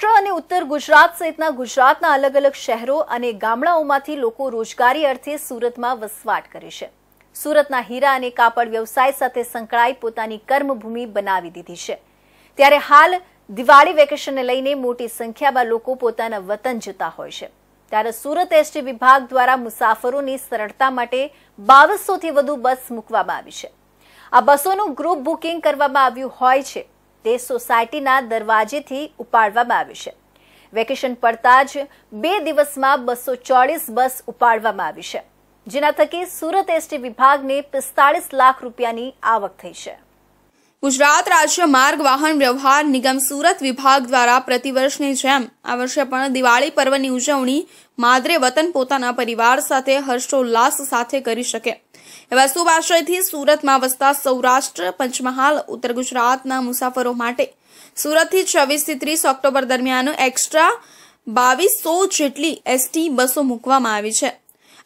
સૌરાષ્ટ્ર અને ઉત્તર ગુજરાત સહિતના ગુજરાતના અલગ અલગ શહેરો અને ગામડાઓમાંથી લોકો રોજગારી અર્થે સુરતમાં વસવાટ કરે છે। સુરતના હીરા અને કાપડ વ્યવસાય સાથે સંકળાઈ પોતાની કર્મભૂમિ બનાવી દીધી છે। ત્યારે હાલ દિવાળી વેકેશનને લઈને મોટી સંખ્યામાં લોકો પોતાના વતન જતા હોય છે। ત્યારે સુરત ST વિભાગ દ્વારા મુસાફરોની સરળતા માટે 2200 થી વધુ બસ મૂકવામાં આવી છે। આ બસોનું ગ્રુપ બુકિંગ કરવામાં આવ્યું હોય છે। सोसायटी दरवाजे थी उपाड़वामां आवी छे। वेकेशन पड़ता ज 2 दिवसमां 240 बस उपाड़वामां आवी छे, जेना थकी सूरत ST विभाग ने 45 लाख रूपियानी आवक थई छे। गुजरात राज्य मार्ग वाहन व्यवहार निगम सूरत विभाग द्वारा प्रतिवर्षनी जेम आ वर्षे पण दिवाळी पर्वनी उजवणी मादरे वतन पोताना परिवार साथे हर्षोल्लास साथे करी शके एवा शुभ आशयथी सूरतमां वसता सौराष्ट्र पंचमहाल उत्तर गुजरातना मुसाफरो माटे सूरतथी 26 થી 30 ઓક્ટોબર दरमियान एक्स्ट्रा 2200 જેટલી ST बसों મૂકવામાં આવી છે।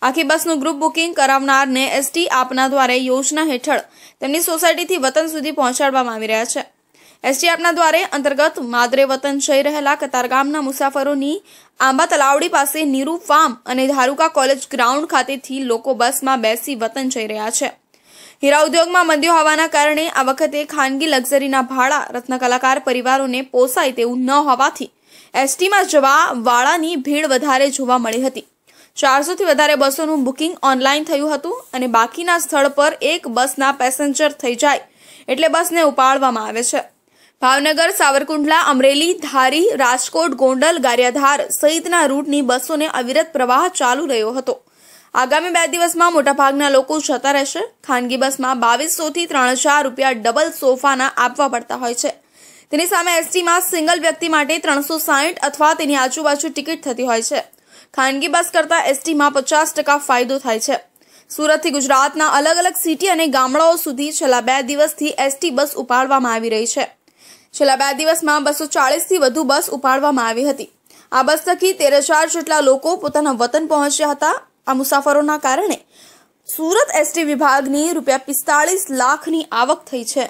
आखी बसनु ग्रुप बुकिंग करावनार ने ST आपना द्वारे योजना हेठळ तेमनी सोसायटी थी वतन सुधी पहोंचाडवामां आवी रह्या छे। ST आपना द्वारे अंतर्गत मादरे वतन जई रहेला कतारगामना मुसाफरोनी आंबा तलावडी पासे नीरू फार्म अने धारुका कॉलेज ग्राउंड खातेथी लोको बसमां बेसी वतन जई रह्या छे। हीरा उद्योगमां मंदी होवाना कारणे आ वखते खानगी लक्झरीना भाड़ा रत्नकलाकार परिवारोने पोसाय तेवुं न होवाथी ST मां जवा वाळानी भीड वधारे जोवा मळी हती। 400 થી વધારે બસોનું બુકિંગ ઓનલાઈન થયું હતું અને બાકીના સ્થળ પર એક બસના પેસેન્જર થઈ જાય એટલે બસને ઉપાડવામાં આવે છે। ભાવનગર, સાવરકુંડલા, અમરેલી, ધારી, રાજકોટ, ગોંડલ, ગારિયાધાર સહિતના રૂટની બસોને અવિરત પ્રવાહ ચાલુ રહ્યો હતો। આગામી 2 દિવસમાં મોટાભાગના લોકો જતા રહેશે। ખાનગી બસમાં 2200 થી 3000 રૂપિયા ડબલ સોફાના આપવા પડતા હોય છે। તેની સામે STમાં સિંગલ વ્યક્તિ માટે 360 અથવા તેની આજુબાજુ ટિકિટ થતી હોય છે। खानगी बस करता ST में 50% फायदो थाय छे। सूरत थी गुजरातना अलग अलग सीटी अने गामडाओ सुधी छेल्ला 2 दिवस थी ST बस उपाड़वामां आवी रही छे। छेल्ला 2 दिवस में 240 थी वधु बस उपाड़वामां आवी हती। आ बस थकी 13,000 जेटला लोको पोताना वतन पहोंच्या हता। आ मुसाफरोना कारणे सूरत ST विभागनी ₹45 લાખની આવક થઈ છે।